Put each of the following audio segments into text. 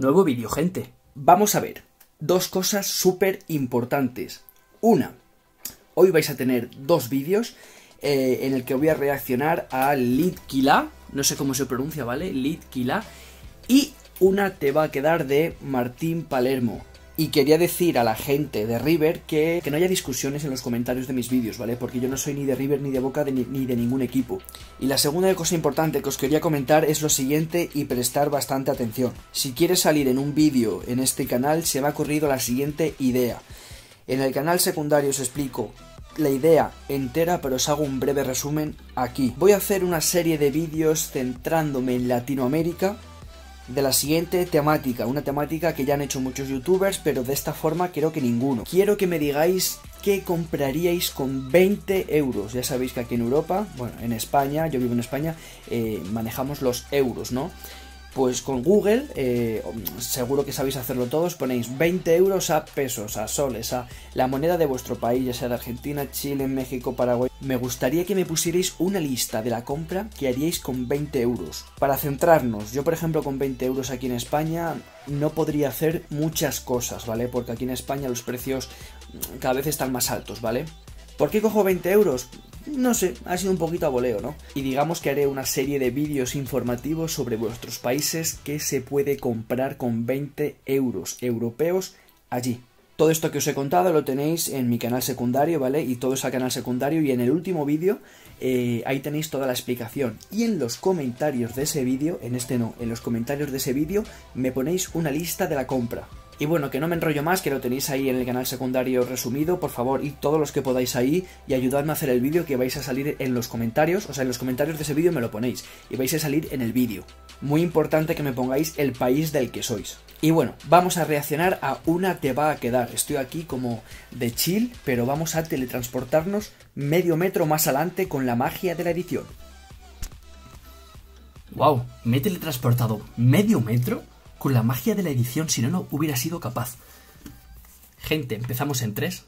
Nuevo vídeo, gente. Vamos a ver dos cosas súper importantes. Una, hoy vais a tener dos vídeos en el que voy a reaccionar a Litquila, no sé cómo se pronuncia, ¿vale? Litquila. Y una te va a quedar de Martín Palermo. Y quería decir a la gente de River que no haya discusiones en los comentarios de mis vídeos, ¿vale? Porque yo no soy ni de River, ni de Boca, ni de ningún equipo. Y la segunda cosa importante que os quería comentar es lo siguiente y prestar bastante atención. Si quieres salir en un vídeo en este canal, se me ha ocurrido la siguiente idea. En el canal secundario os explico la idea entera, pero os hago un breve resumen aquí. Voy a hacer una serie de vídeos centrándome en Latinoamérica, de la siguiente temática, una temática que ya han hecho muchos youtubers, pero de esta forma creo que ninguno. Quiero que me digáis qué compraríais con 20 euros. Ya sabéis que aquí en Europa, bueno, en España, yo vivo en España, manejamos los euros, ¿no? Pues con Google, seguro que sabéis hacerlo todos, ponéis 20 euros a pesos, a soles, a la moneda de vuestro país, ya sea de Argentina, Chile, México, Paraguay. Me gustaría que me pusierais una lista de la compra que haríais con 20 euros. Para centrarnos, yo por ejemplo con 20 euros aquí en España no podría hacer muchas cosas, ¿vale? Porque aquí en España los precios cada vez están más altos, ¿vale? ¿Por qué cojo 20 euros? No sé, ha sido un poquito a voleo, ¿no? Y digamos que haré una serie de vídeos informativos sobre vuestros países que se puede comprar con 20 euros europeos allí. Todo esto que os he contado lo tenéis en mi canal secundario, ¿vale? Y todo es al canal secundario, y en el último vídeo ahí tenéis toda la explicación. Y en los comentarios de ese vídeo, en este no, en los comentarios de ese vídeo me ponéis una lista de la compra. Y bueno, que no me enrollo más, que lo tenéis ahí en el canal secundario resumido, por favor, y todos los que podáis ahí, y ayudadme a hacer el vídeo que vais a salir en los comentarios, o sea, en los comentarios de ese vídeo me lo ponéis, y vais a salir en el vídeo. Muy importante que me pongáis el país del que sois. Y bueno, vamos a reaccionar a una te va a quedar. Estoy aquí como de chill, pero vamos a teletransportarnos medio metro más adelante con la magia de la edición. Wow, me he teletransportado medio metro con la magia de la edición, si no, no hubiera sido capaz. Gente, empezamos en 3,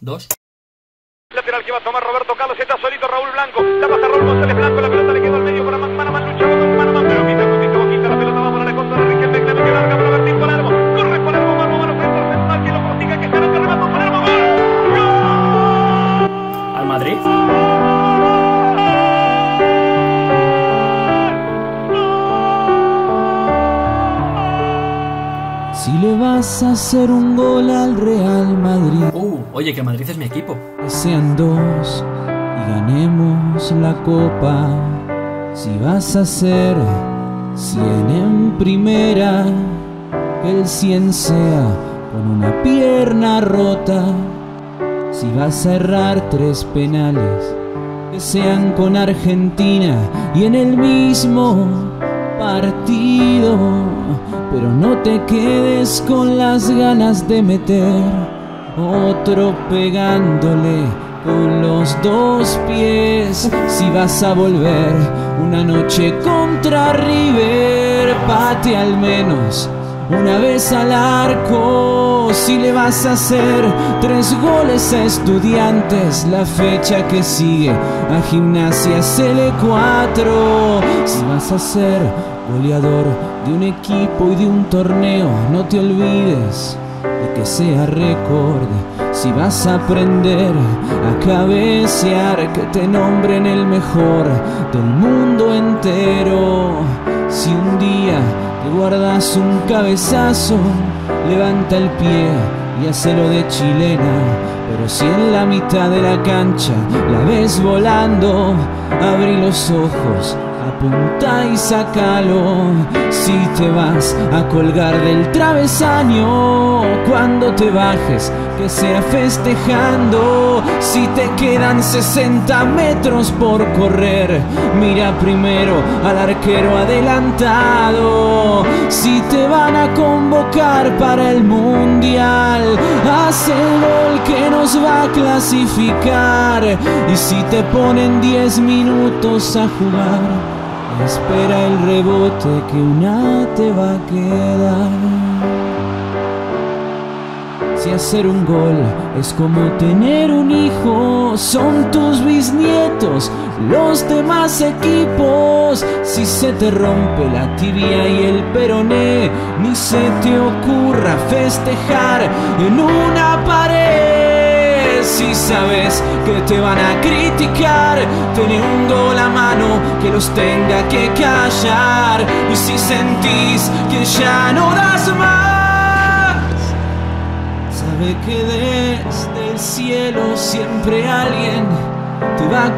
2... Lateral que va a tomar Roberto Carlos, está solito Raúl Blanco, la pasa Raúl González Blanco, la pelota le quedó al medio para Manamán, luchó con Manamán, pero quita, quita, la pelota va para la contra de Riquel, me queda larga para Martín Palermo, corre Palermo, mano frente al central, que lo consiga, que está en el terreno, Palermo, ¡gol! ¿Al Madrid? Si le vas a hacer un gol al Real Madrid. Oye, que Madrid es mi equipo. Que sean dos y ganemos la copa. Si vas a hacer 100 en primera, que el 100 sea con una pierna rota. Si vas a errar 3 penales, que sean con Argentina y en el mismo partido, pero no te quedes con las ganas de meter otro pegándole con los 2 pies. Si vas a volver una noche contra River, pate al menos una vez al arco. Si le vas a hacer 3 goles a Estudiantes, la fecha que sigue a Gimnasia hacele 4. Si vas a ser goleador de un equipo y de un torneo, no te olvides de que sea récord. Si vas a aprender a cabecear, que te nombren el mejor del mundo entero. Si un día te guardas un cabezazo, levanta el pie y hacelo de chilena. Pero si en la mitad de la cancha la ves volando, abrí los ojos, apunta y sácalo. Si te vas a colgar del travesaño, cuando te bajes, que sea festejando. Si te quedan 60 metros por correr, mira primero al arquero adelantado. Si te van a convocar para el Mundial, haz el gol que nos va a clasificar. Y si te ponen 10 minutos a jugar, espera el rebote que una te va a quedar. Si hacer un gol es como tener un hijo, son tus bisnietos los demás equipos. Si se te rompe la tibia y el peroné, ni se te ocurra festejar en una pared. Si sabes que te van a criticar, teniendo la mano que los tenga que callar. Y si sentís que ya no das más, sabe que desde el cielo siempre alguien te va a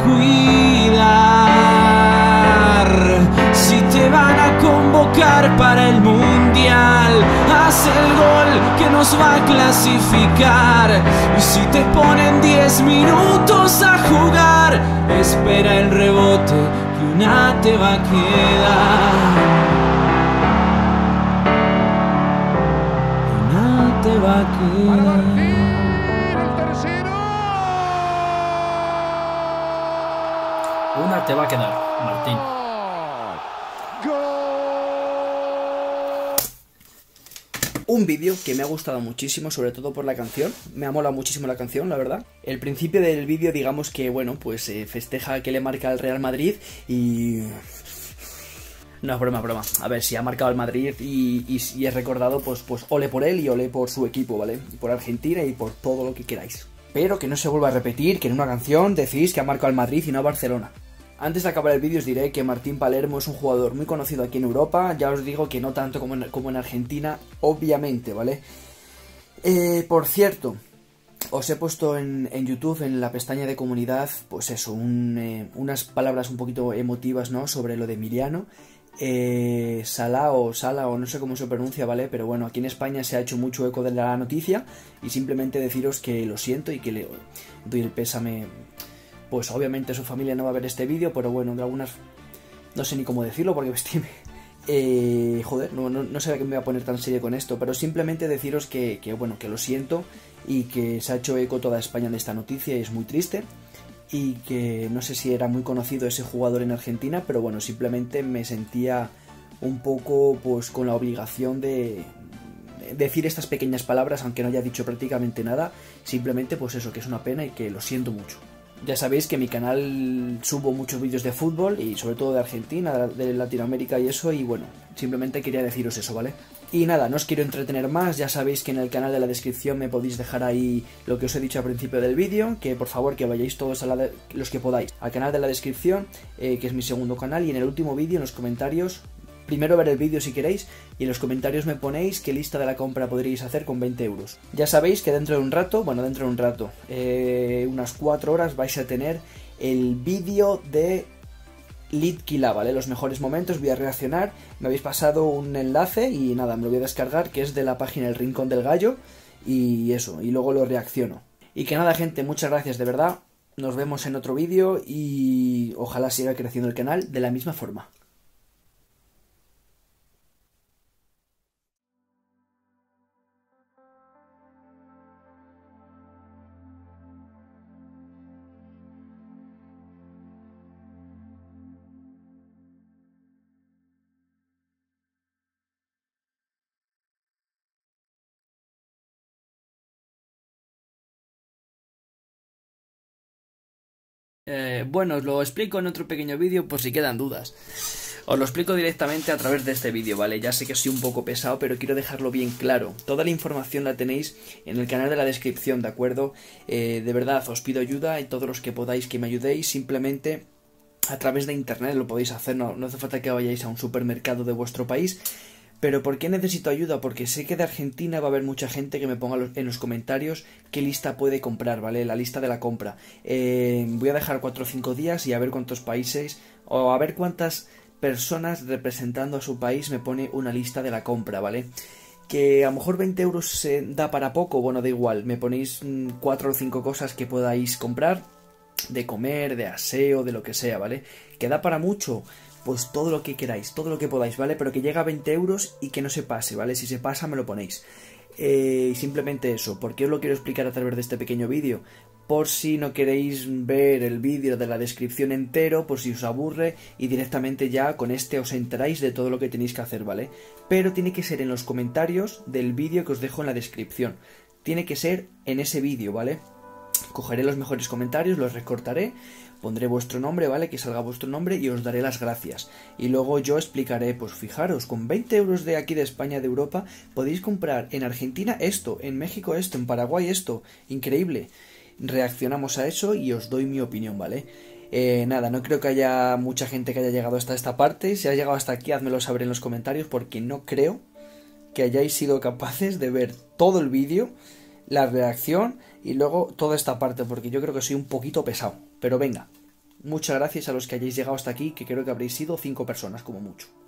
cuidar. Si te van a convocar para el mundial, haz el gol que nos va a clasificar. Y si te ponen 10 minutos a jugar, espera el rebote que una te va a quedar. Para Martín, el tercero. Una te va a quedar, Martín. Un vídeo que me ha gustado muchísimo, sobre todo por la canción. Me ha molado muchísimo la canción, la verdad. El principio del vídeo, digamos que, bueno, pues festeja que le marca el Real Madrid y... No, es broma, es broma. A ver, si ha marcado el Madrid y es recordado, pues ole por él y ole por su equipo, ¿vale? Y por Argentina y por todo lo que queráis. Pero que no se vuelva a repetir que en una canción decís que ha marcado al Madrid y no a Barcelona. Antes de acabar el vídeo os diré que Martín Palermo es un jugador muy conocido aquí en Europa. Ya os digo que no tanto como en Argentina, obviamente, ¿vale? Por cierto... Os he puesto en YouTube, en la pestaña de comunidad, pues eso, unas palabras un poquito emotivas, ¿no? Sobre lo de Emiliano Sala o Sala, o no sé cómo se pronuncia, ¿vale? Pero bueno, aquí en España se ha hecho mucho eco de la noticia y simplemente deciros que lo siento y que le doy el pésame. Pues obviamente su familia no va a ver este vídeo, pero bueno, de algunas... No sé ni cómo decirlo porque vestirme... joder, no sé a qué me voy a poner tan serio con esto, pero simplemente deciros que bueno, que lo siento y que se ha hecho eco toda España de esta noticia y es muy triste y que no sé si era muy conocido ese jugador en Argentina, pero bueno, simplemente me sentía un poco pues con la obligación de decir estas pequeñas palabras, aunque no haya dicho prácticamente nada, simplemente pues eso, que es una pena y que lo siento mucho. Ya sabéis que en mi canal subo muchos vídeos de fútbol y sobre todo de Argentina, de Latinoamérica y eso, y bueno, simplemente quería deciros eso, ¿vale? Y nada, no os quiero entretener más, ya sabéis que en el canal de la descripción me podéis dejar ahí lo que os he dicho al principio del vídeo, que por favor que vayáis todos los que podáis al canal de la descripción, que es mi segundo canal, y en el último vídeo, en los comentarios, primero ver el vídeo si queréis, y en los comentarios me ponéis qué lista de la compra podríais hacer con 20 euros. Ya sabéis que dentro de un rato, bueno, dentro de un rato, unas 4 horas vais a tener el vídeo de Litquila, ¿vale? Los mejores momentos, voy a reaccionar, me habéis pasado un enlace y nada, me lo voy a descargar, que es de la página El Rincón del Gallo, y eso, y luego lo reacciono. Y que nada, gente, muchas gracias, de verdad, nos vemos en otro vídeo y ojalá siga creciendo el canal de la misma forma. Bueno, os lo explico en otro pequeño vídeo por si quedan dudas. Os lo explico directamente a través de este vídeo, ¿vale? Ya sé que soy un poco pesado, pero quiero dejarlo bien claro. Toda la información la tenéis en el canal de la descripción, ¿de acuerdo? De verdad, os pido ayuda y todos los que podáis que me ayudéis, simplemente a través de internet lo podéis hacer. No hace falta que vayáis a un supermercado de vuestro país. Pero ¿por qué necesito ayuda? Porque sé que de Argentina va a haber mucha gente que me ponga en los comentarios qué lista puede comprar, ¿vale? La lista de la compra. Voy a dejar 4 o 5 días y a ver cuántos países o a ver cuántas personas representando a su país me pone una lista de la compra, ¿vale? Que a lo mejor 20 euros se da para poco, bueno, da igual. Me ponéis 4 o 5 cosas que podáis comprar, de comer, de aseo, de lo que sea, ¿vale? Que da para mucho. Pues todo lo que queráis, todo lo que podáis, ¿vale? Pero que llegue a 20 euros y que no se pase, ¿vale? Si se pasa me lo ponéis. Y simplemente eso, ¿por qué os lo quiero explicar a través de este pequeño vídeo? Por si no queréis ver el vídeo de la descripción entero, por si os aburre y directamente ya con este os enteráis de todo lo que tenéis que hacer, ¿vale? Pero tiene que ser en los comentarios del vídeo que os dejo en la descripción. tiene que ser en ese vídeo, ¿vale? Cogeré los mejores comentarios, los recortaré, pondré vuestro nombre, ¿vale? Que salga vuestro nombre y os daré las gracias. Y luego yo explicaré, pues fijaros, con 20 euros de aquí de España, de Europa, podéis comprar en Argentina esto, en México esto, en Paraguay esto. Increíble. Reaccionamos a eso y os doy mi opinión, ¿vale? Nada, no creo que haya mucha gente que haya llegado hasta esta parte. Si has llegado hasta aquí, házmelo saber en los comentarios, porque no creo que hayáis sido capaces de ver todo el vídeo, la reacción y luego toda esta parte, porque yo creo que soy un poquito pesado. Pero venga, muchas gracias a los que hayáis llegado hasta aquí, que creo que habréis sido 5 personas como mucho.